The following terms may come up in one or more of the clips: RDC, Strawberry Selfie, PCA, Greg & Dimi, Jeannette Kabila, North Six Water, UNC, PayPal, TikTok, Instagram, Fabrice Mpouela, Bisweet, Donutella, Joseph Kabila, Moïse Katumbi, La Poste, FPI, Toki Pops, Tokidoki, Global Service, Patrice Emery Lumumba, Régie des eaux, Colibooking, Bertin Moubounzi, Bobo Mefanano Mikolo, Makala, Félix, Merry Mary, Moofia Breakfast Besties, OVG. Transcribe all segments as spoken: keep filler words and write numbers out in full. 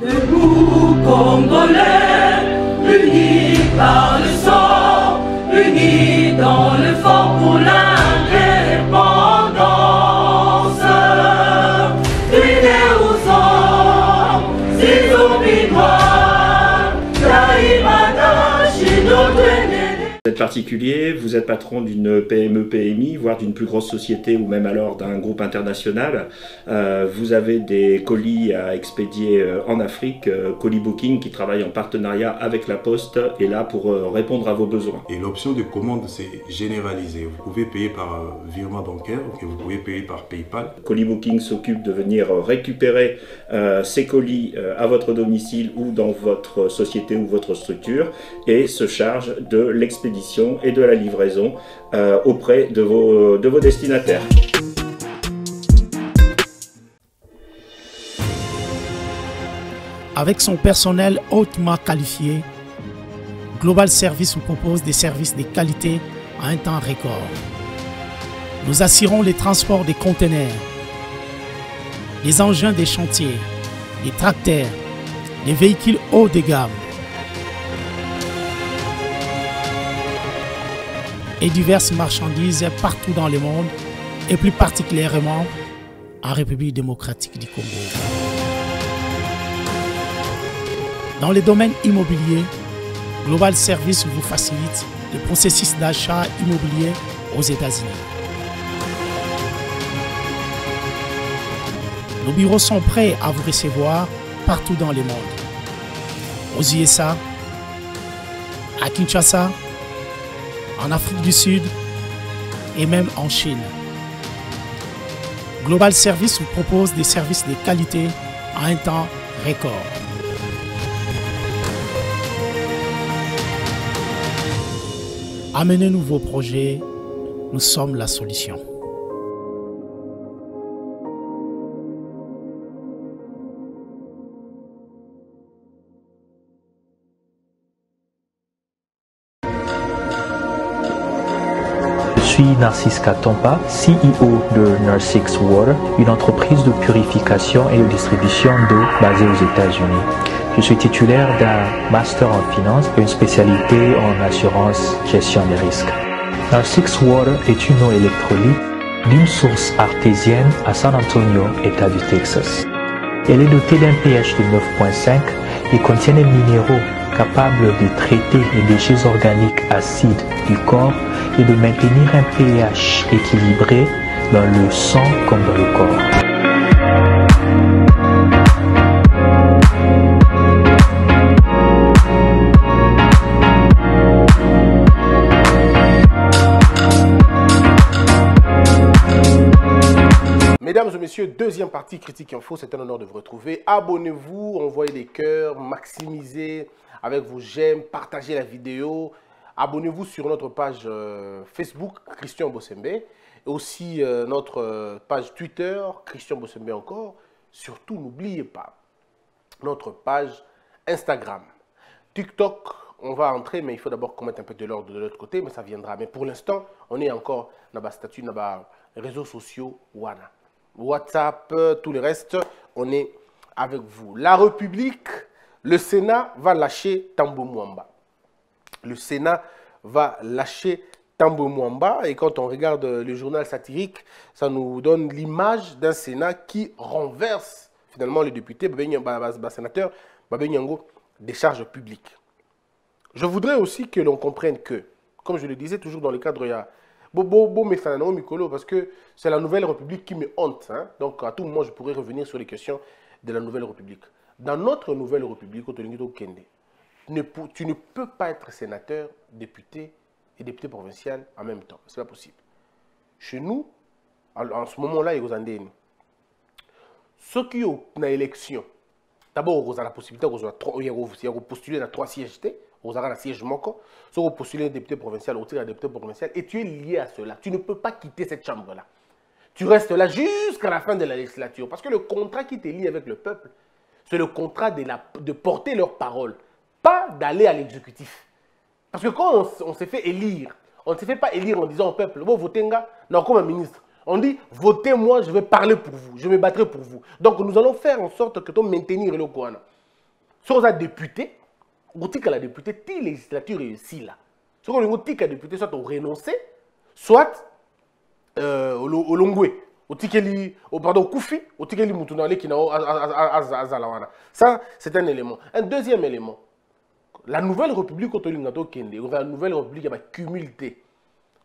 Debout Congolais, unis par le sang, unis dans le fort pour l'indépendance. Unis aux hommes, si oublie-moi, Taïmada, chez notre nez. Vous êtes particulier, vous êtes patron d'une P M E P M I, voire d'une plus grosse société ou même alors d'un groupe international. Euh, vous avez des colis à expédier en Afrique. Colibooking, qui travaille en partenariat avec La Poste, est là pour répondre à vos besoins. Et l'option de commande, c'est généralisé. Vous pouvez payer par virement bancaire et vous pouvez payer par PayPal. Colibooking s'occupe de venir récupérer euh, ces colis euh, à votre domicile ou dans votre société ou votre structure et se charge de l'expédition et de la livraison euh, auprès de vos, de vos destinataires. Avec son personnel hautement qualifié, Global Service vous propose des services de qualité à un temps record. Nous assurons les transports des conteneurs, les engins des chantiers, les tracteurs, les véhicules haut de gamme et diverses marchandises partout dans le monde et plus particulièrement en République démocratique du Congo. Dans le domaine immobilier, Global Service vous facilite le processus d'achat immobilier aux États-Unis. Nos bureaux sont prêts à vous recevoir partout dans le monde. Aux U S A, à Kinshasa, en Afrique du Sud et même en Chine. Global Service vous propose des services de qualité à un temps record. Amenez-nous vos projets, nous sommes la solution. Je suis Narciska Tompa, C E O de North Six Water, une entreprise de purification et de distribution d'eau basée aux États-Unis. Je suis titulaire d'un master en finance et une spécialité en assurance gestion des risques. North Six Water est une eau électrolyte d'une source artésienne à San Antonio, État du Texas. Elle est dotée d'un pH de neuf virgule cinq et contient des minéraux capables de traiter les déchets organiques acides du corps et de maintenir un pH équilibré dans le sang comme dans le corps. Mesdames et messieurs, deuxième partie Critique Info, c'est un honneur de vous retrouver. Abonnez-vous, envoyez des cœurs, maximisez avec vos j'aime, partagez la vidéo. Abonnez-vous sur notre page euh, Facebook, Christian Bosembe. Et aussi euh, notre euh, page Twitter, Christian Bosembe encore. Surtout, n'oubliez pas notre page Instagram. TikTok, on va entrer, mais il faut d'abord qu'on mette un peu de l'ordre de l'autre côté, mais ça viendra. Mais pour l'instant, on est encore dans la statut, dans les réseaux sociaux, Wana. WhatsApp, tout le reste, on est avec vous. La République, le Sénat va lâcher Tambo Mwamba. Le Sénat va lâcher Tambo Mwamba. Et quand on regarde le journal satirique, ça nous donne l'image d'un Sénat qui renverse finalement le député, le sénateur Babé Nyango, des charges publiques. Je voudrais aussi que l'on comprenne que, comme je le disais toujours dans le cadre, il y a Bobo Mefanano Mikolo, parce que c'est la Nouvelle République qui me honte. Hein? Donc, à tout moment, je pourrais revenir sur les questions de la Nouvelle République. Dans notre Nouvelle République, tu ne peux pas être sénateur, député et député provincial en même temps. C'est pas possible. Chez nous, en ce moment-là, il y a des gens. Ceux qui ont une élection, d'abord, ils ont la possibilité de postuler à trois sièges. Aux arrêts de siège manquant, si vous postulez député provincial, au tir à député provincial, et tu es lié à cela. Tu ne peux pas quitter cette chambre-là. Tu restes là jusqu'à la fin de la législature. Parce que le contrat qui te lie avec le peuple, c'est le contrat de, la, de porter leur parole, pas d'aller à l'exécutif. Parce que quand on, on s'est fait élire, on ne s'est fait pas élire en disant au peuple, bon, votez-nga, non, comme un ministre. On dit, votez-moi, je vais parler pour vous, je me battrai pour vous. Donc, nous allons faire en sorte que tu maintiennes le Kouana. Si on a député, on dit que la députée, la législature est ici là. Si on dit que la députée soit au renoncé, soit au longué, au tikeli, au pardon, au koufi, au tikeli moutounale qui n'a pas azalawana. Ça, c'est un élément. Un deuxième élément, la nouvelle République autolingnato kende, la nouvelle République qui va cumulter.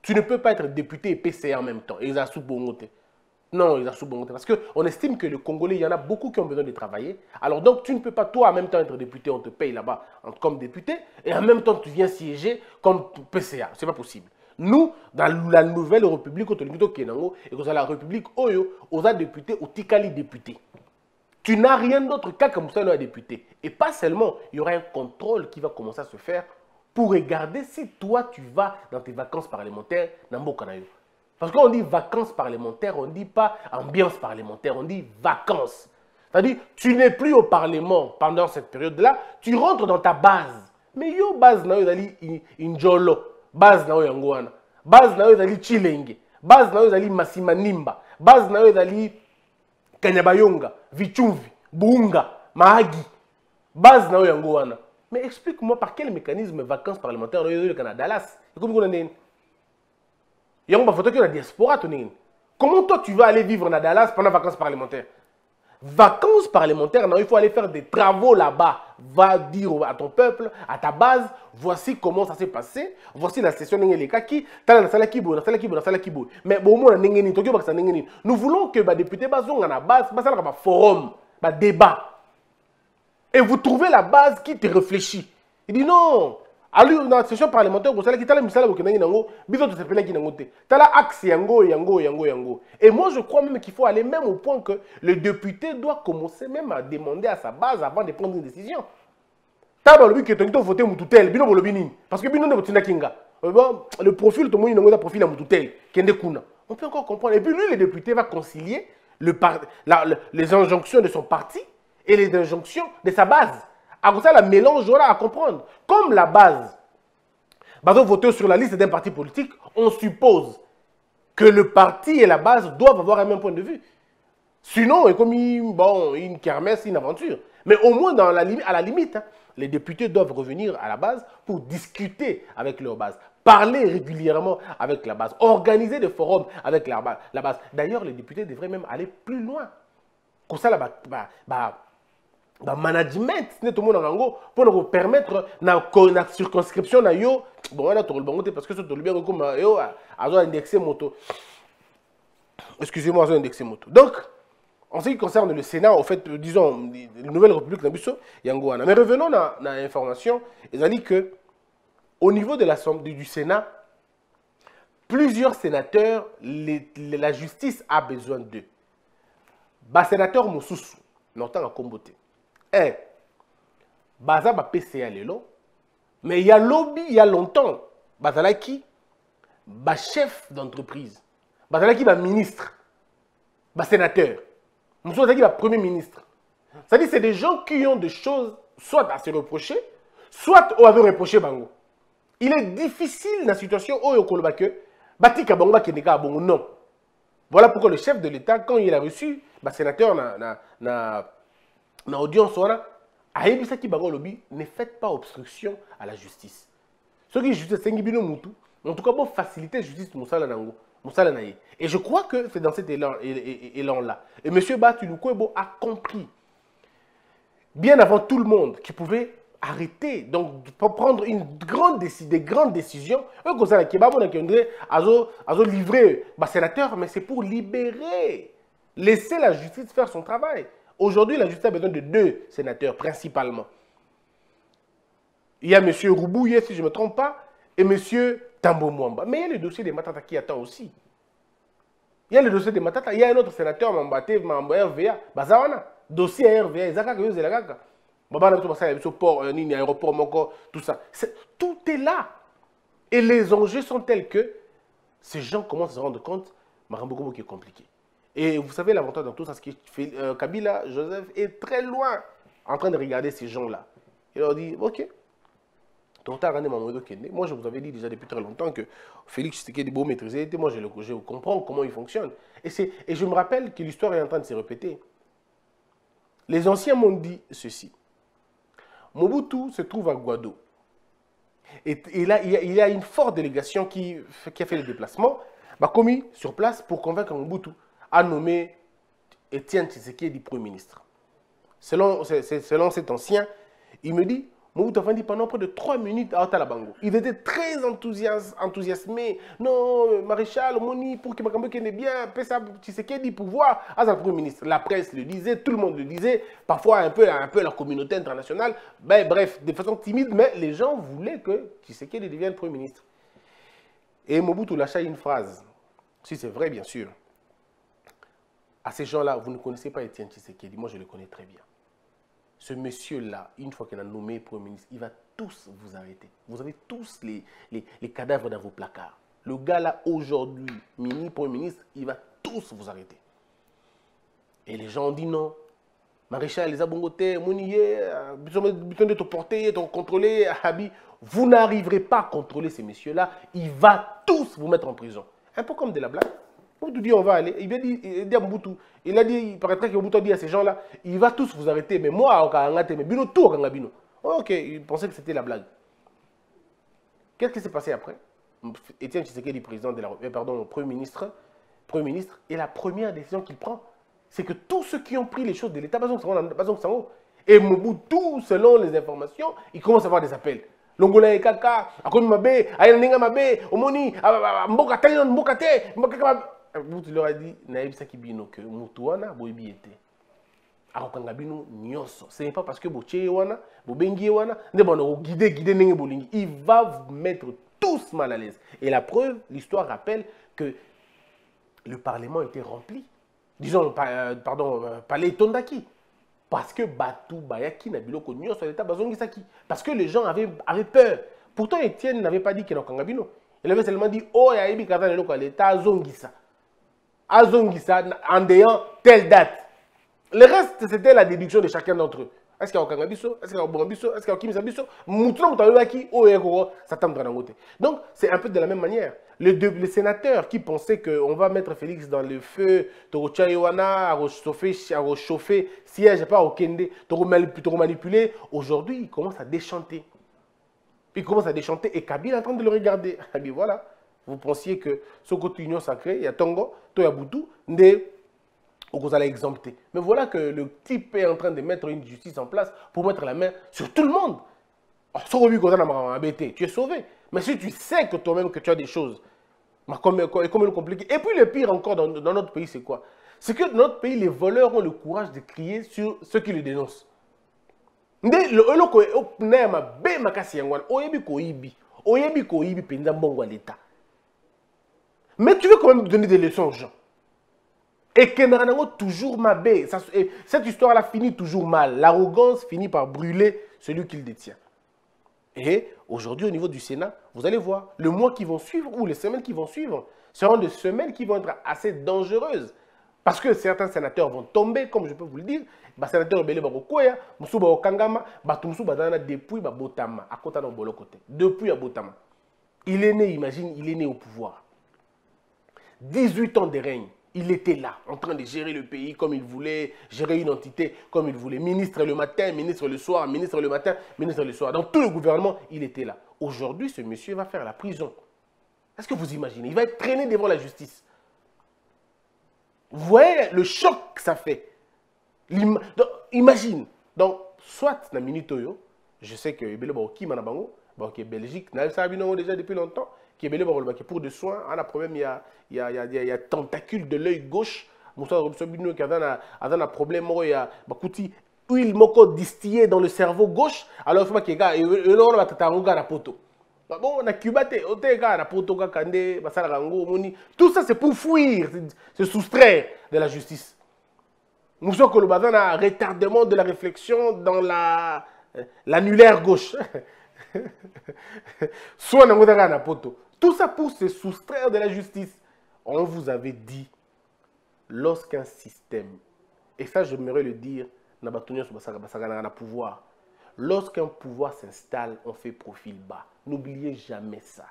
Tu ne peux pas être député et P C en même temps. Ils ont sous-bongoté. Non, ils ont sous-bongoté. Parce qu'on estime que les Congolais, il y en a beaucoup qui ont besoin de travailler. Alors donc, tu ne peux pas, toi, en même temps, être député. On te paye là-bas comme député. Et en même temps, tu viens siéger comme P C A. Ce n'est pas possible. Nous, dans la nouvelle République, et dans la République Oyo, on a député, on tikali député. Tu n'as rien d'autre qu'à comme ça, on a député. Et pas seulement, il y aura un contrôle qui va commencer à se faire pour regarder si toi, tu vas dans tes vacances parlementaires, dans mon canaille. Parce qu'on dit vacances parlementaires, on ne dit pas ambiance parlementaire, on dit vacances. C'est-à-dire, tu n'es plus au Parlement pendant cette période-là, tu rentres dans ta base. Mais yo base, na yo dali Njolo, base na yo Yangoana, base na yo dali Chilenge, base na yo dali Masimanimba, base na yo dali Kanyabayonga, Vichumvi, Buunga, Mahagi, base na yo Yangoana. Mais explique-moi par quel mécanisme vacances parlementaires le Canada Dallas. Comment on est? Il y a une photo qui est la diaspora. Comment toi tu vas aller vivre à Dallas pendant vacances parlementaires? Vacances parlementaires, non, il faut aller faire des travaux là-bas. Va dire à ton peuple, à ta base, voici comment ça s'est passé. Voici la session les kaki. Mais bon, nous voulons que les députés basons à la base, un forum, un débat. Et vous trouvez la base qui te réfléchit. Il dit non. Alors, dans la session parlementaire, vous savez qu'il y a des gens qui ont des axes. Et moi, je crois même qu'il faut aller même au point que le député doit commencer même à demander à sa base avant de prendre une décision. Parce que le profil, tout le monde a un profil à Moutoutel. On peut encore comprendre. Et puis, lui, le député va concilier le par... la, la, les injonctions de son parti et les injonctions de sa base. Alors ça, le mélange aura à comprendre. Comme la base, parce qu'on vote sur la liste d'un parti politique, on suppose que le parti et la base doivent avoir un même point de vue. Sinon, c'est comme bon, une kermesse, une aventure. Mais au moins, dans la, à la limite, hein, les députés doivent revenir à la base pour discuter avec leur base. Parler régulièrement avec la base. Organiser des forums avec la base. D'ailleurs, les députés devraient même aller plus loin. Comme ça, là-bas... Bah, bah, dans le management, tout le monde pour permettre la circonscription na yo bon on a tout le bon parce que tout le bien comme yo a indexé moto. Excusez-moi, a indexé moto. Donc en ce qui concerne le Sénat, en fait, disons la nouvelle République nabiso yangoana. Mais revenons à l'information, ils ont dit que au niveau de l'Assemblée du Sénat, plusieurs sénateurs les, les, la justice a besoin d'eux. Ba sénateur Moussousou, n'entend à comboter. Eh, baza ba P C A lelo, mais il y a lobby il y a longtemps, bazala qui, ba chef d'entreprise, bazala qui ba ministre, ba sénateur, monsieur qui ba premier ministre. Ça dit c'est des gens qui ont des choses soit à se reprocher, soit à se reprocher bango. Il est difficile dans la situation où il y a que batika bango ba keneka bango non. Voilà pourquoi le chef de l'État quand il a reçu ba sénateur na na na dans l'audience, ne faites pas obstruction à la justice. Ce qui est justice, c'est en tout cas, pour faciliter la justice. Et je crois que c'est dans cet élan-là. Et M. Batulouko a compris, bien avant tout le monde, qu'il pouvait arrêter, donc prendre une grande décision, des grandes décisions. Eux, comme ça, ils livrer les sénateurs, mais c'est pour libérer, laisser la justice faire son travail. Aujourd'hui, la justice a besoin de deux sénateurs, principalement. Il y a M. Roubouye, si je ne me trompe pas, et M. Tambo Mwamba. Mais il y a le dossier des Matata qui attend aussi. Il y a le dossier des Matata. Il y a un autre sénateur, Mambate, Mamba R V A, Bazawana. Dossier R V A, Zaka, Zaka. Babana, Port, Nini, Aéroport, Moko, tout ça. Est, tout est là. Et les enjeux sont tels que ces gens commencent à se rendre compte, Marambokomo qui est compliqué. Et vous savez, l'avantage dans tout ça, c'est que Kabila, Joseph, est très loin en train de regarder ces gens-là. Il leur dit, ok, moi je vous avais dit déjà depuis très longtemps que Félix Tshisekedi est beau maîtriser, moi je, le, je comprends comment il fonctionne. Et, et je me rappelle que l'histoire est en train de se répéter. Les anciens m'ont dit ceci. Mobutu se trouve à Guado. Et, et là, il y, a, il y a une forte délégation qui, qui a fait le déplacement, bah, commis sur place pour convaincre Mobutu à nommer Étienne Tshisekedi Premier ministre. Selon, c est, c est, selon cet ancien, il me dit, Mobutu a dit pendant près de trois minutes à Otalabango. Il était très enthousias, enthousiasmé. Non, Maréchal, Moni, pour que Makambo kende bien, Pessa Tshisekedi pouvoir à sa Premier ministre. La presse le disait, tout le monde le disait, parfois un peu, un peu la communauté internationale. Ben, bref, de façon timide, mais les gens voulaient que Tshisekedi devienne Premier ministre. Et Mobutu lâcha une phrase, si c'est vrai bien sûr. À ces gens-là, vous ne connaissez pas Étienne Tshisekedi, moi je le connais très bien. Ce monsieur-là, une fois qu'il a nommé Premier ministre, il va tous vous arrêter. Vous avez tous les, les, les cadavres dans vos placards. Le gars-là, aujourd'hui, mini Premier ministre, il va tous vous arrêter. Et les gens ont dit non. Maréchal, les abongotés, Mounier, besoin de te porter, de te contrôler, Habi. Vous n'arriverez pas à contrôler ces messieurs-là. Il va tous vous mettre en prison. Un peu comme de la blague. Mobutu dit on va aller, il vient dire à Mobutu, il a dit, il paraîtrait que Mobutu a dit à ces gens-là, il va tous vous arrêter, mais moi, mais Bino, tout Bino. Ok, il pensait que c'était la blague. Qu'est-ce qui s'est passé après? Étienne Tshisekedi, président de la euh, pardon, Premier ministre, Premier ministre, et la première décision qu'il prend, c'est que tous ceux qui ont pris les choses de l'État, et Mobutu, selon les informations, il commence à avoir des appels. Longola et Kaka, Akomi Mabé, Ayanenga Mabé, Omoni, Mboka Tayon, Mboka Té, Mboka Mabé. Mobutu leur a dit, Naïb Sakibino, que Moutouana, Boibi était. Arokangabino, Nyoso. Ce n'est pas parce que Bochewana, Bobengiwana, Nebono, Guidé, Guidé, Nenge Bolingi. Il va vous mettre tous mal à l'aise. Et la preuve, l'histoire rappelle que le Parlement était rempli. Disons, euh, pardon, euh, Palais Tondaki. Parce que Batu, Bayaki, Nabiloko, Nyoso, l'État Bazongisaki. Parce que les gens avaient, avaient peur. Pourtant, Étienne n'avait pas dit qu'il était Kangabino. Il avait seulement dit, oh, Yaïbi Kazan, l'État Zongisa. Azongisa en ayant telle date. Le reste, c'était la déduction de chacun d'entre eux. Est-ce qu'il y a Okangabiso? Est-ce qu'il y a Okangabiso? Est-ce qu'il y a Okimisabiso? Moutlon, Tawaki, Oekoro, Satan Drangote. Donc, c'est un peu de la même manière. Les, deux, les sénateurs qui pensaient qu'on va mettre Félix dans le feu, Torocha Yohana, à rechauffer, siège, pas au Kende, Toro manipuler, aujourd'hui, ils commencent à déchanter. Ils commencent à déchanter et Kabila est en train de le regarder. Ah bien voilà. Vous pensiez que ce côté union sacrée, il y a Tongo, Toyabutu, n'est pas exempté. Mais voilà que le type est en train de mettre une justice en place pour mettre la main sur tout le monde. Tu es sauvé. Mais si tu sais que toi-même que tu as des choses, et comment le compliqué. Et puis le pire encore dans, dans notre pays, c'est quoi? C'est que dans notre pays, les voleurs ont le courage de crier sur ceux qui les dénoncent. Mais tu veux quand même donner des leçons aux gens. Et Kenranango toujours mabé. Cette histoire-là finit toujours mal. L'arrogance finit par brûler celui qu'il détient. Et aujourd'hui, au niveau du Sénat, vous allez voir, le mois qui vont suivre ou les semaines qui vont suivre seront des semaines qui vont être assez dangereuses. Parce que certains sénateurs vont tomber, comme je peux vous le dire. Les sénateurs Belé Barokoya, Moussouba Okangama, Batumusu Badana depuis Babotama, à Kotano Bolokote. Depuis Abotama. Il est né, imagine, il est né au pouvoir. dix-huit ans de règne, il était là, en train de gérer le pays comme il voulait, gérer une entité comme il voulait. Ministre le matin, ministre le soir, ministre le matin, ministre le soir. Dans tout le gouvernement, il était là. Aujourd'hui, ce monsieur va faire la prison. Est-ce que vous imaginez? Il va être traîné devant la justice. Vous voyez le choc que ça fait. Im... Donc, imagine. Donc, soit dans Minitoyo, je sais que Beleboki Manabango, Belgique, n'a déjà depuis longtemps, pour des soins, on a problème, il y a, il y a, il y a tentacule de l'œil gauche. Moussa Robsobino qui a un problème, il y a huile moko distillée dans le cerveau gauche. Alors il faut que les gars, ils ont un tataranga à poto. Bon, on a cubaté, on a un gars à poto, kande, basalarango, moni. Tout ça c'est pour fuir, se soustraire de la justice. Moussa Kolobazan a un retardement de la réflexion dans la l'annulaire gauche. Soit on a un poto. Tout ça pour se soustraire de la justice. On vous avait dit, lorsqu'un système, et ça j'aimerais le dire, lorsqu'un pouvoir s'installe, on fait profil bas. N'oubliez jamais ça.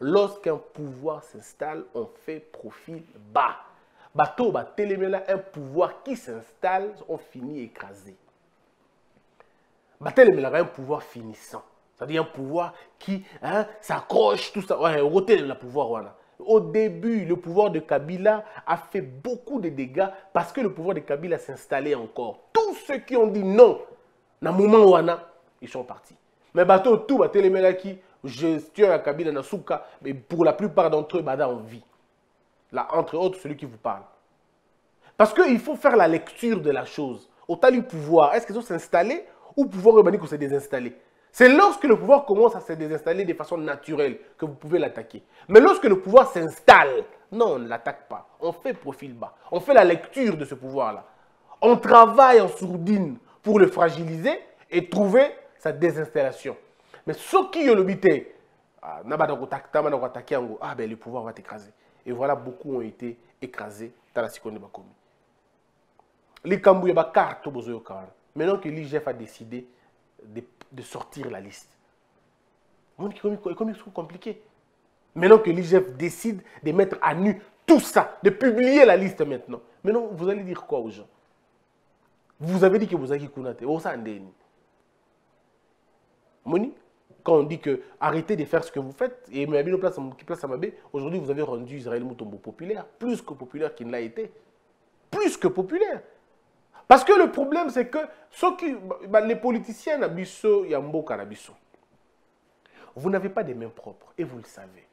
Lorsqu'un pouvoir s'installe, on fait profil bas. Bateau, un pouvoir qui s'installe, on finit écrasé. Batel a un pouvoir finissant. C'est-à-dire un pouvoir qui hein, s'accroche, tout ça. Ouais, rotel le pouvoir. Voilà. Au début, le pouvoir de Kabila a fait beaucoup de dégâts parce que le pouvoir de Kabila s'installait encore. Tous ceux qui ont dit non, dans le moment où on a, ils sont partis. Mais bateau tout, batel le qui gestion à Kabila Nasuka, mais pour la plupart d'entre eux, bada en vie. Là, entre autres, celui qui vous parle. Parce qu'il faut faire la lecture de la chose. Autant du pouvoir, est-ce qu'ils ont s'installé ou pouvoir urbanique s'est désinstallé? C'est lorsque le pouvoir commence à se désinstaller de façon naturelle que vous pouvez l'attaquer. Mais lorsque le pouvoir s'installe, non, on ne l'attaque pas. On fait profil bas. On fait la lecture de ce pouvoir-là. On travaille en sourdine pour le fragiliser et trouver sa désinstallation. Mais ce qui est le but, ah, ben, le pouvoir va t'écraser. Et voilà, beaucoup ont été écrasés dans la seconde commune. Les Kambou, il y a carte au Karan. Maintenant que l'I G F a décidé de, de sortir la liste, c'est compliqué. Maintenant que l'I G F décide de mettre à nu tout ça, de publier la liste maintenant. Maintenant, vous allez dire quoi aux gens? Vous avez dit que vous avez Kounate. Moni, quand on dit que arrêtez de faire ce que vous faites, et Mabino place à Mabé, aujourd'hui vous avez rendu Israel Mutombo populaire, plus que populaire qu'il ne l'a été. Plus que populaire. Parce que le problème, c'est que ceux qui, bah, les politiciens Nabisso, Yambo Kanabisso, vous n'avez pas des mains propres et vous le savez.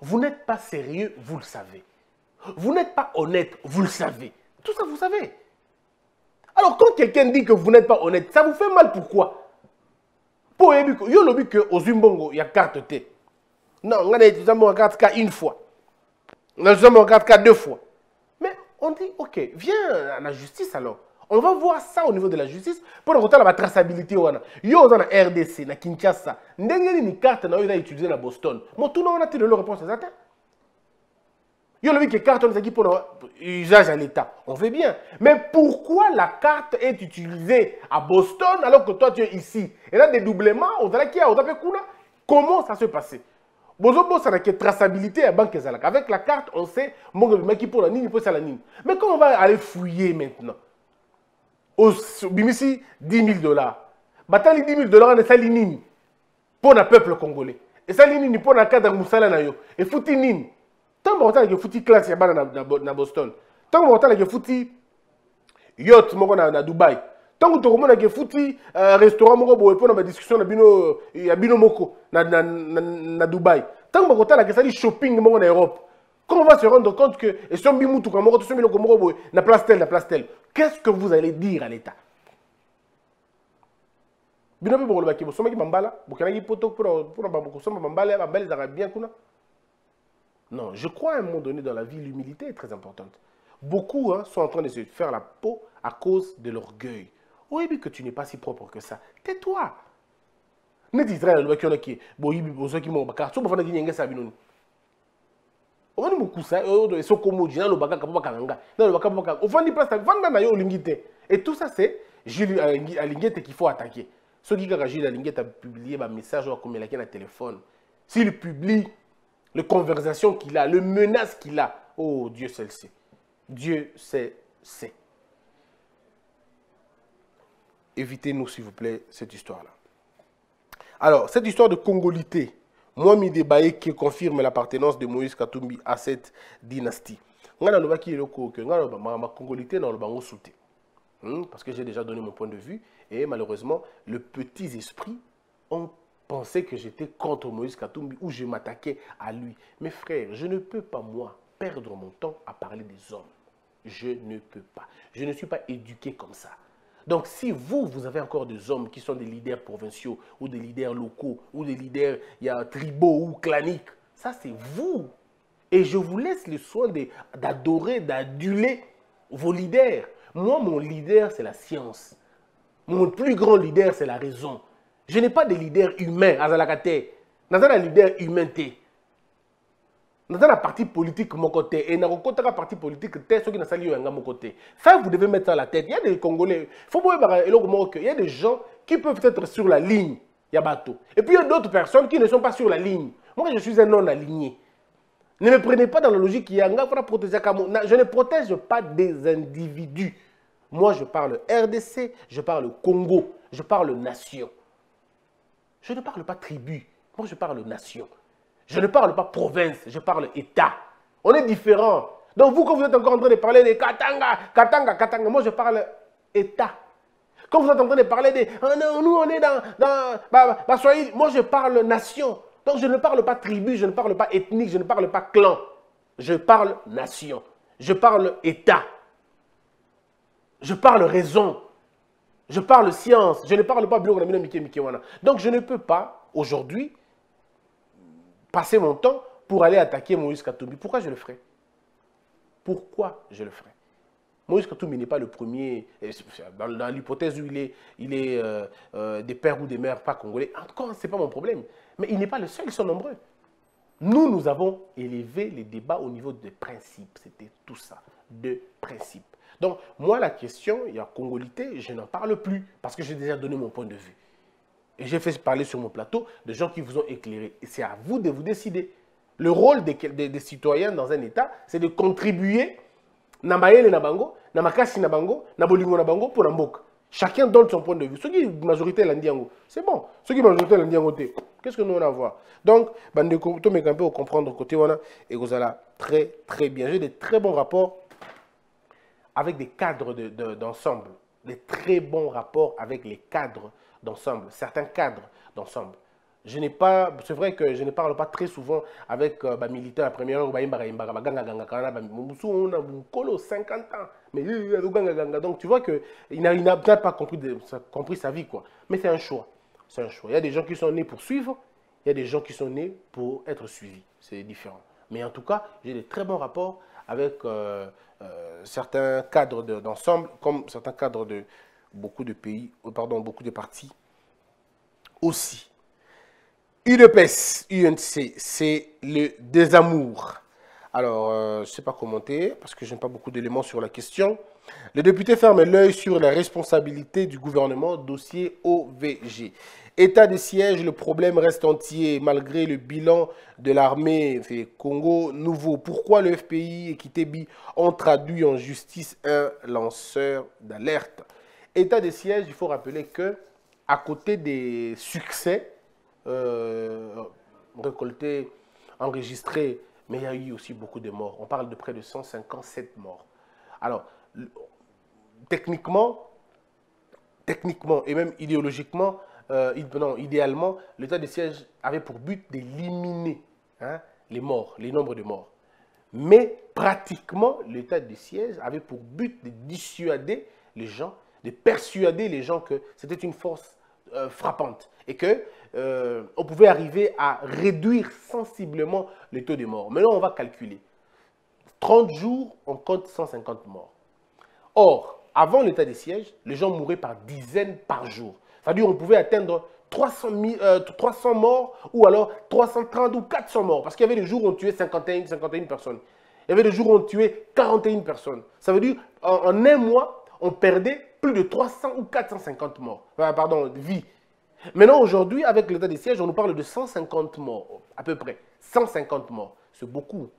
Vous n'êtes pas sérieux, vous le savez. Vous n'êtes pas honnête, vous le savez. Tout ça, vous savez. Alors quand quelqu'un dit que vous n'êtes pas honnête, ça vous fait mal pourquoi? Pour les buts, il y a des buts aux Zimbabwe, il y a carte T. Non, on a des carte K une fois. On a des carte K deux fois. Mais on dit, ok, viens à la justice alors. On va voir ça au niveau de la justice pour avoir la traçabilité. Il y a des R D C, na Kinshasa. Il y a des cartes qui ont utilisées à Boston. Mais tout le monde a tiré leur réponse à ça. Il y a des cartes qui ont été utilisées à l'État. On fait bien. Mais pourquoi la carte est utilisée à Boston alors que toi tu es ici? Et là, des doublements, on a dit, comment ça se passait? Bozobo, ça n'a que traçabilité à Banque Zalak. Avec la carte, on sait, mais quand on va aller fouiller maintenant, au Bimisi, dix mille dollars. Batali dix mille dollars, on est salinine pour le peuple congolais. Et salinine pour le cadre de Moussala Nayo. Et foutinine. Tant que tu as foutu classe à Boston, tant que tu as foutu yacht à Dubaï, tant que tu as foutu restaurant pour la discussion à Binomoko à Dubaï, tant que tu as fait shopping en Europe, quand on va se rendre compte que la place telle, la place telle, qu'est-ce que vous allez dire à l'État? Non, je crois à un moment donné dans la vie, l'humilité est très importante. Beaucoup hein, sont en train de se faire la peau à cause de l'orgueil. Oui, mais que tu n'es pas si propre que ça. Tais-toi. Ne dis rien. Et tout ça, c'est Jules Alinguette qu'il faut attaquer. Ceux qui ont Jules Alinguette a publié un message comme il a un téléphone. S'il publie les conversations qu'il a, les menaces qu'il a. Oh, Dieu seul sait. Dieu seul sait. Évitez-nous, s'il vous plaît, cette histoire-là. Alors, cette histoire de congolité, Mohamed Débaye qui confirme l'appartenance de Moïse Katumbi à cette dynastie. Parce que j'ai déjà donné mon point de vue et malheureusement, les petits esprits ont pensais que j'étais contre Moïse Katumbi ou je m'attaquais à lui. Mes frères, je ne peux pas, moi, perdre mon temps à parler des hommes. Je ne peux pas. Je ne suis pas éduqué comme ça. Donc, si vous, vous avez encore des hommes qui sont des leaders provinciaux ou des leaders locaux ou des leaders il y a, tribaux ou claniques, ça, c'est vous. Et je vous laisse le soin d'adorer, d'aduler vos leaders. Moi, mon leader, c'est la science. Mon plus grand leader, c'est la raison. Je n'ai pas de leader humain à Zalakate. Je n'ai pas de leader humain. Je n'ai pas de parti politique mon côté. Et je n'ai pas de parti politique ceux qui sont à mon côté. Ça, vous devez mettre à la tête. Il y a des Congolais. Il y a des gens qui peuvent être sur la ligne. Et puis il y a d'autres personnes qui ne sont pas sur la ligne. Moi, je suis un non-aligné. Ne me prenez pas dans la logique qu'il y a. Je ne protège pas des individus. Moi, je parle R D C, je parle Congo. je parle nation. Je ne parle pas tribu, moi je parle nation. Je ne parle pas province, je parle État. On est différents. Donc vous, quand vous êtes encore en train de parler des Katanga, Katanga, Katanga, moi je parle État. Quand vous êtes en train de parler des... Nous, on est dans... dans bah, bah, soyez, moi je parle nation. Donc je ne parle pas tribu, je ne parle pas ethnique, je ne parle pas clan. Je parle nation. Je parle État. Je parle raison. Je parle science. Je ne parle pas blog. Donc je ne peux pas, aujourd'hui, passer mon temps pour aller attaquer Moïse Katumbi. Pourquoi je le ferai? Pourquoi je le ferai? Moïse Katumbi n'est pas le premier, dans, dans l'hypothèse où il est, il est euh, euh, des pères ou des mères pas congolais. Encore, ce n'est pas mon problème. Mais il n'est pas le seul, ils sont nombreux. Nous, nous avons élevé les débats au niveau des principes. C'était tout ça, de principes. Donc, moi, la question, il y a congolité, je n'en parle plus, parce que j'ai déjà donné mon point de vue. Et j'ai fait parler sur mon plateau de gens qui vous ont éclairé. Et c'est à vous de vous décider. Le rôle des, des, des citoyens dans un État, c'est de contribuer Namayele Nabango, Namakasi Nabango, Nabolingo Nabango pour Nambok. Chacun donne son point de vue. Ceux qui majorité l'Andiango, c'est bon. Ceux qui majorité l'Andiango, qu'est-ce que nous on a à voir? Donc, tout mes campés, on comprend de côté, on a, et vous allez très, très bien. J'ai des très bons rapports avec des cadres d'ensemble. De, de, des très bons rapports avec les cadres d'ensemble, certains cadres d'ensemble. Je n'ai pas, c'est vrai que je ne parle pas très souvent avec euh, bah, militaires à première heure, bah, bah, bah, ganga, ganga, bah, on a colo cinquante ans, mais ganga, ganga. Donc tu vois qu'il n'a pas compris, de, compris sa vie, quoi. Mais c'est un choix, c'est un choix. Il y a des gens qui sont nés pour suivre, il y a des gens qui sont nés pour être suivis, c'est différent. Mais en tout cas, j'ai des très bons rapports avec euh, euh, certains cadres d'ensemble, de, comme certains cadres de beaucoup de pays, oh, pardon, beaucoup de partis aussi. U D P S, U N C, c'est le désamour. Alors, euh, je ne sais pas commenter, parce que je n'ai pas beaucoup d'éléments sur la question. Le député ferme l'œil sur la responsabilité du gouvernement, dossier O V G. État de siège, le problème reste entier, malgré le bilan de l'armée, c'est Congo nouveau. Pourquoi le F P I et Kitebi ont traduit en justice un lanceur d'alerte? État de siège, il faut rappeler que, à côté des succès, Euh, récolté, enregistré, mais il y a eu aussi beaucoup de morts. On parle de près de cent cinquante-sept morts. Alors, techniquement, techniquement et même idéologiquement, euh, non, idéalement, l'état de siège avait pour but d'éliminer hein, les morts, les nombres de morts. Mais pratiquement, l'état de siège avait pour but de dissuader les gens, de persuader les gens que c'était une force euh, frappante et que Euh, on pouvait arriver à réduire sensiblement le taux de mort. Maintenant, on va calculer. trente jours, on compte cent cinquante morts. Or, avant l'état de siège, les gens mouraient par dizaines par jour. C'est-à-dire qu'on pouvait atteindre trois cents morts ou alors trois cent trente ou quatre cents morts. Parce qu'il y avait des jours où on tuait cinquante et une personnes. Il y avait des jours où on tuait quarante et une personnes. Ça veut dire qu'en en un mois, on perdait plus de trois cents ou quatre cent cinquante morts. Enfin, pardon, vies. Maintenant, aujourd'hui, avec l'état des sièges, on nous parle de cent cinquante morts, à peu près. cent cinquante morts, c'est beaucoup,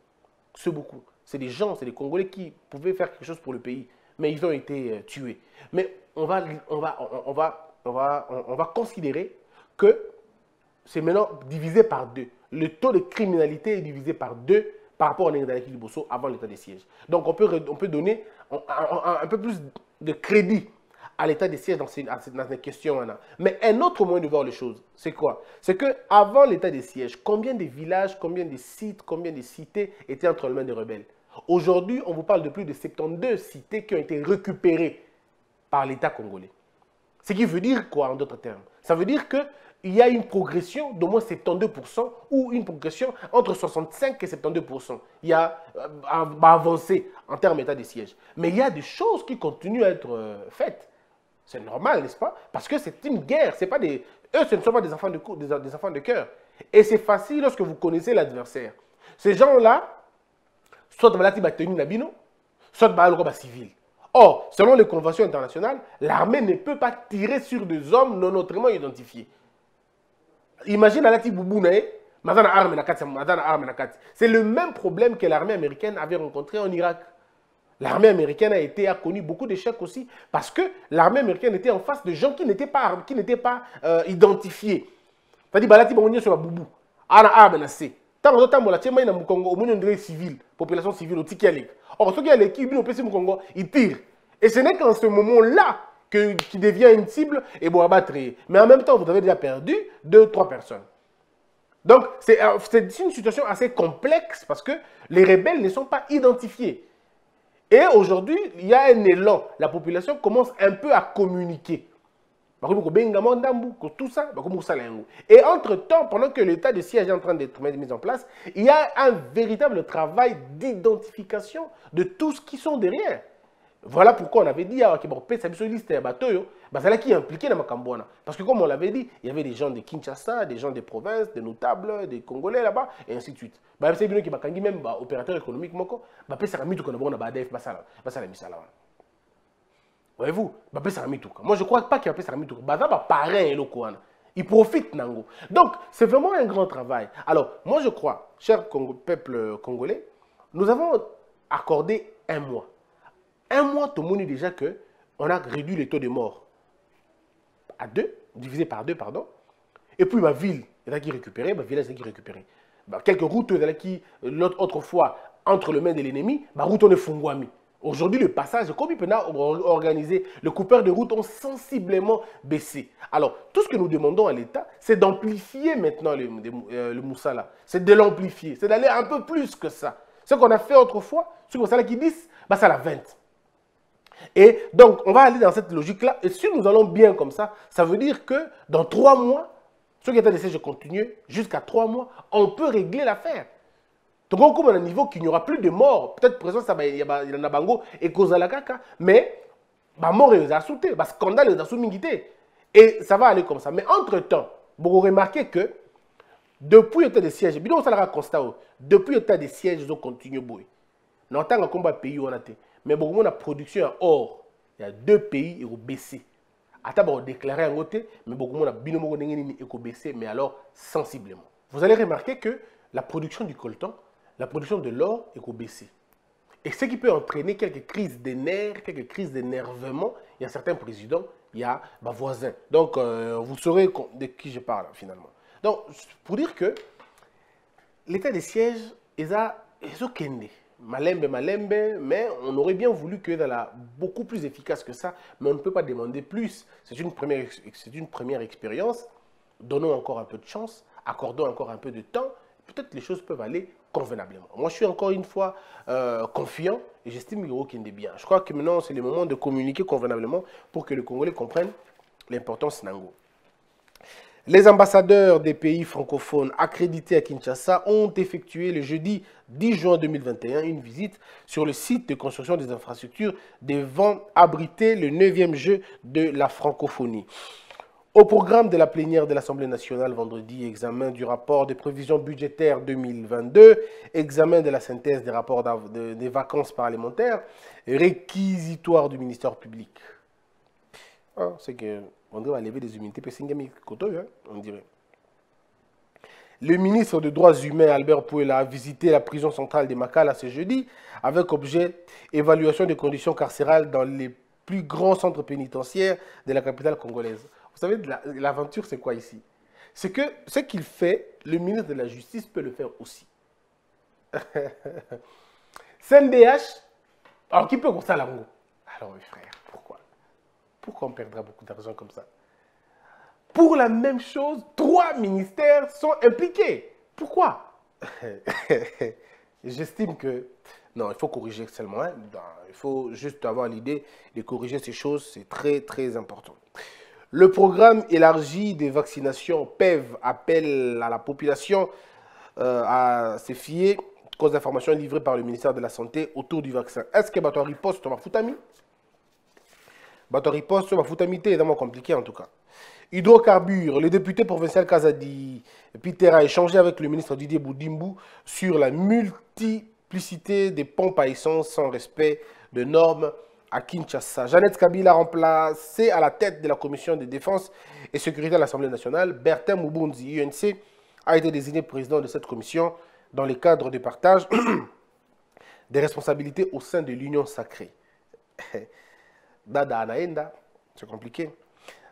c'est beaucoup. C'est des gens, c'est des Congolais qui pouvaient faire quelque chose pour le pays, mais ils ont été euh, tués. Mais on va, on va, on, on va, on va, on, on va considérer que c'est maintenant divisé par deux. Le taux de criminalité est divisé par deux par rapport à Nengadalaki Liboso avant l'état des sièges. Donc, on peut, on peut donner un, un, un, un peu plus de crédit à l'état des sièges dans ces, dans ces questions-là. Mais un autre moyen de voir les choses, c'est quoi? C'est qu'avant l'état des sièges, combien de villages, combien de sites, combien de cités étaient entre les mains des rebelles? Aujourd'hui, on vous parle de plus de soixante-douze cités qui ont été récupérées par l'état congolais. Ce qui veut dire quoi en d'autres termes? Ça veut dire qu'il y a une progression d'au moins soixante-douze pour cent ou une progression entre soixante-cinq et soixante-douze pour cent. Il y a euh, avancé en termes d'état des sièges. Mais il y a des choses qui continuent à être euh, faites. C'est normal, n'est-ce pas? Parce que c'est une guerre. C'est pas des... Eux, ce ne sont pas des enfants de, cou... des... Des enfants de cœur. Et c'est facile lorsque vous connaissez l'adversaire. Ces gens-là, soit soit civil. Or, selon les conventions internationales, l'armée ne peut pas tirer sur des hommes non autrement identifiés. Imagine Alati Boubounae, c'est le même problème que l'armée américaine avait rencontré en Irak. L'armée américaine a, été, a connu beaucoup d'échecs aussi parce que l'armée américaine était en face de gens qui n'étaient pas, qui n'étaient pas euh, identifiés. C'est-à-dire, là, on est sur la boubou. Ah, ben, c'est. Tant que temps, on a civil, population civile, or, ceux qui ont l'équipe, ils tirent. Et ce n'est qu'en ce moment-là qui devient une cible et bon, abattre. Mais en même temps, vous avez déjà perdu deux, trois personnes. Donc, c'est une situation assez complexe parce que les rebelles ne sont pas identifiés. Et aujourd'hui, il y a un élan. La population commence un peu à communiquer. Et entre-temps, pendant que l'état de siège est en train d'être mis en place, il y a un véritable travail d'identification de tous qui sont derrière. Voilà pourquoi on avait dit à Kibopé, Sabissoliste et Batoyo, c'est là qui est impliqué dans Makambouana. Parce que comme on l'avait dit, il y avait des gens de Kinshasa, des gens des provinces, des notables, des Congolais là-bas, et ainsi de suite. C'est bien que Bakangi, même opérateur économique, c'est un peu tout comme on a dit, c'est un peu ça. Voyez-vous, moi je ne crois pas qu'il y a un peu pareil. Il profite. Donc, c'est vraiment un grand travail. Alors, moi je crois, cher peuple congolais, nous avons accordé un mois. Un mois, tout le monde dit déjà qu'on a réduit les taux de mort à deux, divisé par deux, pardon. Et puis, ma ville, il y en a qui récupéraient, ma village, il y en a qui récupéraient. Quelques routes, il y en a qui, l'autre autrefois, entre les mains de l'ennemi, ma route, on est fungwami. Aujourd'hui, le passage, comme il peut organiser, le coupeur de route ont sensiblement baissé. Alors, tout ce que nous demandons à l'État, c'est d'amplifier maintenant le, euh, le Moussala. C'est de l'amplifier, c'est d'aller un peu plus que ça. Ce qu'on a fait autrefois, ce qu'on a dit, bah, ça l'a vingt. Et donc, on va aller dans cette logique-là. Et si nous allons bien comme ça, ça veut dire que dans trois mois, ceux qui étaient laissés, je continue, jusqu'à trois mois, on peut régler l'affaire. Donc, on a un niveau qu'il n'y aura plus de morts. Peut-être présent, il y en a bango et cause à la caca. Mais, la mort est assoutée, le scandale est assoutée. Et ça va aller comme ça. Mais entre-temps, vous remarquez que depuis l'état des sièges, bidon, ça l'a constaté. Depuis l'état des sièges, ils ont continué. Dans le combat pays, on a été. Mais bon, la production or, il y a deux pays qui ont baissé. Attends, on déclarait un côté, mais bon, la binomo a baissé, mais alors sensiblement. Vous allez remarquer que la production du coltan, la production de l'or a baissé. Et ce qui peut entraîner quelques crises de nerfs, quelques crises d'énervement, il y a certains présidents, il y a ma voisin. Donc, euh, vous saurez de qui je parle finalement. Donc, pour dire que l'état des sièges, ils ont été. Malembe, malembe, mais on aurait bien voulu que la beaucoup plus efficace que ça, mais on ne peut pas demander plus. C'est une première, c'est une première expérience. Donnons encore un peu de chance, accordons encore un peu de temps. Peut-être les choses peuvent aller convenablement. Moi, je suis encore une fois euh, confiant et j'estime que est bien. Je crois que maintenant, c'est le moment de communiquer convenablement pour que les Congolais comprennent l'importance Nango. Les ambassadeurs des pays francophones accrédités à Kinshasa ont effectué le jeudi dix juin deux mille vingt et un une visite sur le site de construction des infrastructures devant abriter le neuvième jeu de la francophonie. Au programme de la plénière de l'Assemblée nationale vendredi, examen du rapport des prévisions budgétaires deux mille vingt-deux, examen de la synthèse des rapports de, des vacances parlementaires, réquisitoire du ministère public. Ah, c'est que... on dirait lever des humilités, on dirait. Le ministre des Droits humains, Albert Pouela, a visité la prison centrale de Makala ce jeudi avec objet évaluation des conditions carcérales dans les plus grands centres pénitentiaires de la capitale congolaise. Vous savez, l'aventure, c'est quoi ici? C'est que ce qu'il fait, le ministre de la Justice peut le faire aussi. C N D H, alors qui peut ça la roue? Alors mes frères, pourquoi? Pourquoi on perdra beaucoup d'argent comme ça? Pour la même chose, trois ministères sont impliqués. Pourquoi? J'estime que... non, il faut corriger seulement. Hein? Non, il faut juste avoir l'idée de corriger ces choses. C'est très, très important. Le programme élargi des vaccinations P E V appelle à la population euh, à se fier cause d'informations livrées par le ministère de la Santé autour du vaccin. Est-ce que Bato riposte va foutre ami? Bato riposte, ma foutamité est vraiment compliqué en tout cas. Hydrocarbures, le député provincial Kazadi Peter a échangé avec le ministre Didier Boudimbou sur la multiplicité des pompes à essence sans respect de normes à Kinshasa. Jeannette Kabila a remplacé à la tête de la commission de défense et sécurité à l'Assemblée nationale. Bertin Moubounzi, U N C, a été désigné président de cette commission dans le cadre du partage des responsabilités au sein de l'union sacrée. Dada Anaenda, c'est compliqué.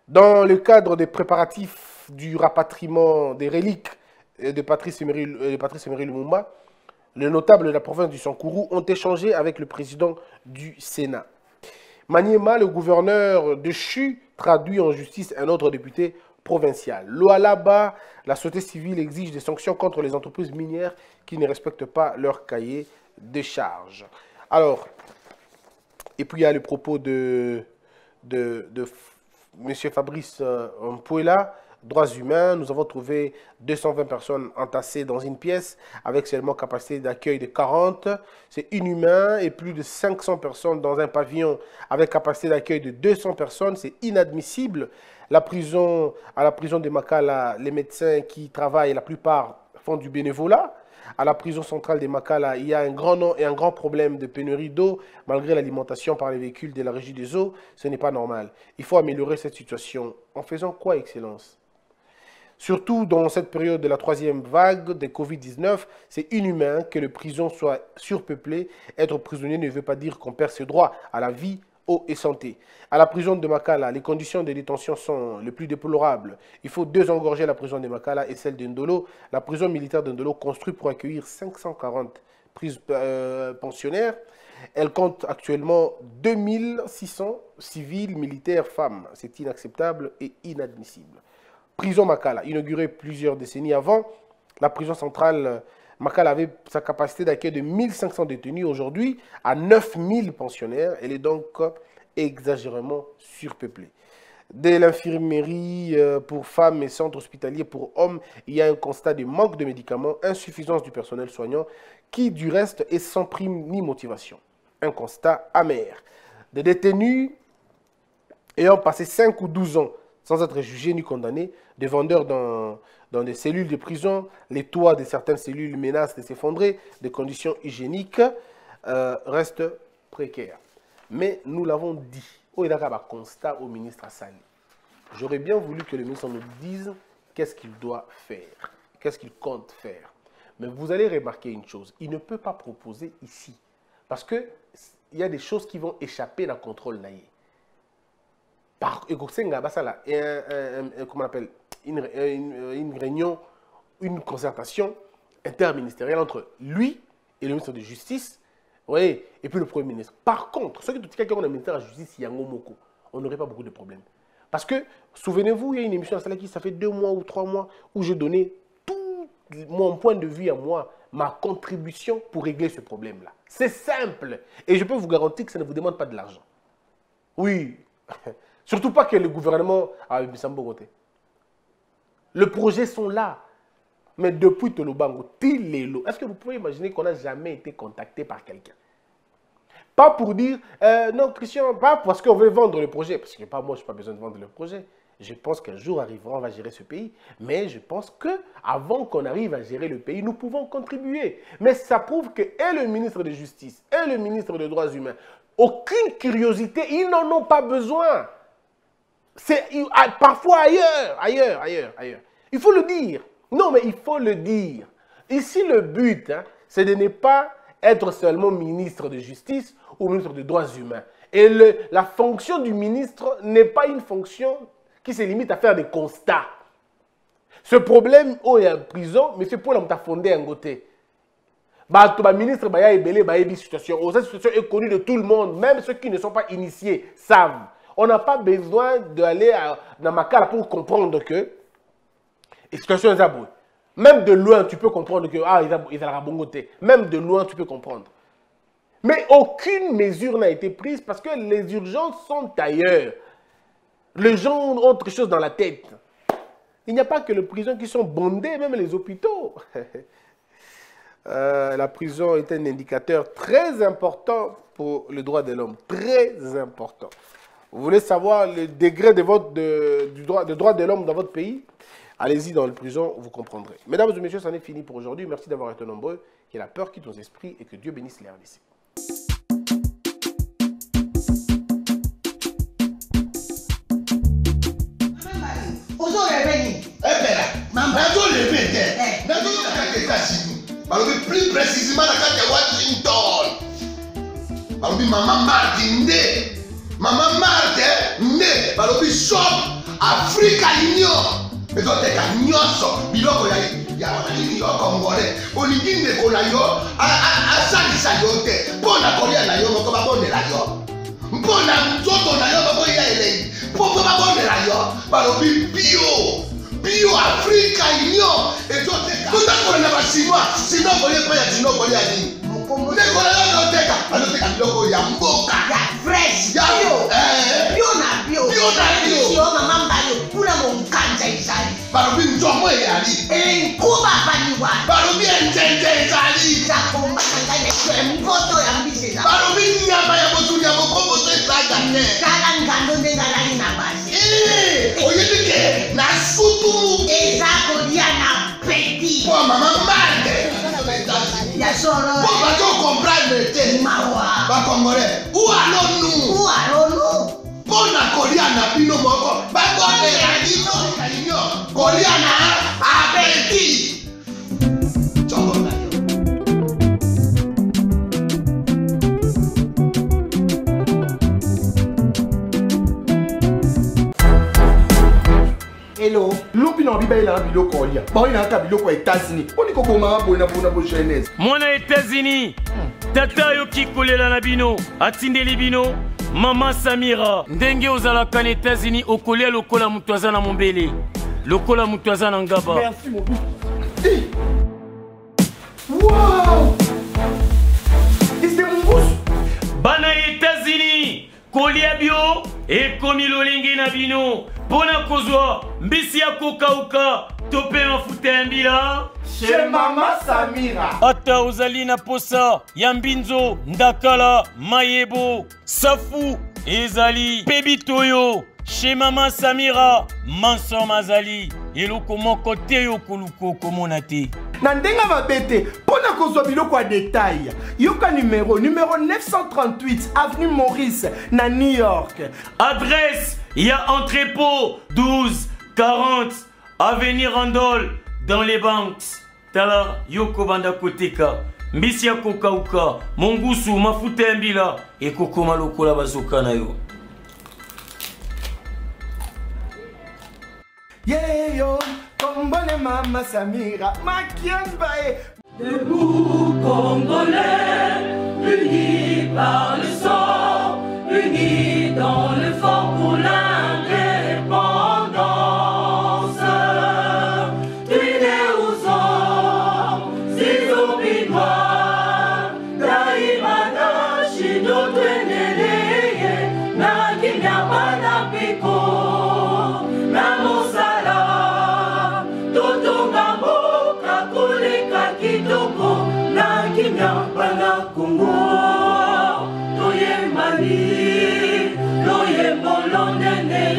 Dans le cadre des préparatifs du rapatriement des reliques de Patrice Emery, de Patrice Emery Lumumba, les notables de la province du Sankourou ont échangé avec le président du Sénat. Maniema, le gouverneur de Chu, traduit en justice un autre député provincial. Loalaba, la société civile exige des sanctions contre les entreprises minières qui ne respectent pas leur cahier de charges. Alors, et puis il y a le propos de, de, de M. Fabrice Mpouela, droits humains, nous avons trouvé deux cent vingt personnes entassées dans une pièce avec seulement capacité d'accueil de quarante. C'est inhumain et plus de cinq cents personnes dans un pavillon avec capacité d'accueil de deux cents personnes. C'est inadmissible. La prison, à la prison de Makala, les médecins qui travaillent, la plupart font du bénévolat. À la prison centrale de Makala, il y a un grand nom et un grand problème de pénurie d'eau malgré l'alimentation par les véhicules de la Régie des eaux. Ce n'est pas normal. Il faut améliorer cette situation. En faisant quoi, Excellence? Surtout dans cette période de la troisième vague de Covid dix-neuf, c'est inhumain que les prisons soient surpeuplées. Être prisonnier ne veut pas dire qu'on perd ses droits à la vie, eau et santé. À la prison de Makala, les conditions de détention sont les plus déplorables. Il faut désengorger la prison de Makala et celle de Ndolo. La prison militaire de Ndolo, construite pour accueillir cinq cent quarante prises, euh, pensionnaires, elle compte actuellement deux mille six cents civils, militaires, femmes. C'est inacceptable et inadmissible. Prison Makala, inaugurée plusieurs décennies avant, la prison centrale Makala avait sa capacité d'accueil de mille cinq cents détenus. Aujourd'hui, à neuf mille pensionnaires, elle est donc exagérément surpeuplée. Dès l'infirmerie pour femmes et centre hospitalier pour hommes, il y a un constat de manque de médicaments, insuffisance du personnel soignant, qui du reste est sans prime ni motivation. Un constat amer. Des détenus ayant passé cinq ou douze ans sans être jugés ni condamnés, des vendeurs dans, dans des cellules de prison, les toits de certaines cellules menacent de s'effondrer, des conditions hygiéniques euh, restent précaires. Mais nous l'avons dit, il y a un constat au ministre Assali. J'aurais bien voulu que le ministre nous dise qu'est-ce qu'il doit faire, qu'est-ce qu'il compte faire. Mais vous allez remarquer une chose, il ne peut pas proposer ici, parce qu'il y a des choses qui vont échapper à la contrôle naïe. Par comment on appelle, une, une, une réunion, une concertation interministérielle entre lui et le ministre de Justice, oui, et puis le Premier ministre. Par contre, ceux qui ont le ministère de la Justice, on n'aurait pas beaucoup de problèmes. Parce que, souvenez-vous, il y a une émission à Salaki, qui ça fait deux mois ou trois mois, où je donnais tout mon point de vue à moi, ma contribution pour régler ce problème-là. C'est simple. Et je peux vous garantir que ça ne vous demande pas de l'argent. Oui. Surtout pas que le gouvernement a mis ça en côté. Les projets sont là. Mais depuis Tolobango, Tilelo, est-ce que vous pouvez imaginer qu'on n'a jamais été contacté par quelqu'un? Pas pour dire, euh, non Christian, pas parce qu'on veut vendre le projet. Parce que pas moi, je n'ai pas besoin de vendre le projet. Je pense qu'un jour arrivera, on va gérer ce pays. Mais je pense qu'avant qu'on arrive à gérer le pays, nous pouvons contribuer. Mais ça prouve que et le ministre de Justice, et le ministre des Droits humains, aucune curiosité, ils n'en ont pas besoin. C'est parfois ailleurs, ailleurs, ailleurs, ailleurs. Il faut le dire. Non, mais il faut le dire. Ici, le but, hein, c'est de ne pas être seulement ministre de Justice ou ministre des Droits humains. Et le, la fonction du ministre n'est pas une fonction qui se limite à faire des constats. Ce problème, oh, il y a une prison, mais c'est pour l'homme qui a fondé un côté. Bah, le ministre, bah, il y a une situation. Cette situation est connue de tout le monde. Même ceux qui ne sont pas initiés savent. On n'a pas besoin d'aller à Namakala pour comprendre que la situation est à bout. Même de loin, tu peux comprendre que ah, ils ont la bongoté. Même de loin, tu peux comprendre. Mais aucune mesure n'a été prise parce que les urgences sont ailleurs. Les gens ont autre chose dans la tête. Il n'y a pas que les prisons qui sont bondées, même les hôpitaux. Euh, la prison est un indicateur très important pour le droit de l'homme. Très important. Vous voulez savoir le degré de votre, de, du droit, de droit de l'homme dans votre pays? Allez-y dans la prison, vous comprendrez. Mesdames et messieurs, c'en est fini pour aujourd'hui. Merci d'avoir été nombreux. Que la peur quitte nos esprits et que Dieu bénisse les R D C. Plus précisément la carte de Washington. balobi maman Marthe nde maman Marthe nde balobi shop Africa union ezoteka nyonso biloko ya ya wanani yo kongole olingine kola yo asalisa yo te mpona kolia na yo moko babonela yo mpona nzoto na yo moko ya elei mpo babonela yo balobi bio bio Africa union ezoteka kondakona na basinois sino kolia pa ya sino kolia nini mukomole kola yo teka azoteka biloko ya mboka ya fresh ya yo eh bio na bio bio na bio yo mama mbalo kula mo kanja izali balobi nzomo eyali enkuba baliwa balobi entente ezali takomba kanja emboto ya mbisela balobi nyama ya bozuli ya bokombo so ezaka ne kala ngando ndengala ina basi eh oyetike na sutu ezako dia na petit po mama mbande ya solo po bato comprendre te mawa ba congolais ou alors nous ou alors nous bona koliana bino moko bakone radino kalino koliana abeti chongona hello lupino bibaila biloko olia baina ka biloko États-Unis oniko koma bona bona bo jeunesse mona États-Unis tata yo kikolela na bino atindeli bino Maman Samira, ndenge ozala kan États-Unis okolé lokola mutu aza na mombele. Lokola mutu aza na ngaba. Merci Mobutu. Hey. Wow! Iste Mobutu. Bana États-Unis, kolia bio et komi lolingi na bino. Bona kozwa mbisi ya kokauka topé en futa mbila. Chez Maman Samira. Ata ozali na posa yambinzo ndakala mayebo safu ezali pebitoyo chez Maman Samira manso mazali eloko moko te yo kuluko komona te na ndenga babete pona kozwa biloko a détail yoka numéro numéro neuf cent trente-huit avenue Maurice na New York adresse ya entrepôt douze quarante avenue Randall dans les banques tala yoko banda koteka mbisi ya kokauka mongusu mafuta ya mbila ekokoma lokola bazoka na yo yeyo kombone Maman Samira makiambae debout congolais unis par le sang unis dans le fort pour l'indépendance. Loye Malone, Loye Bolonene.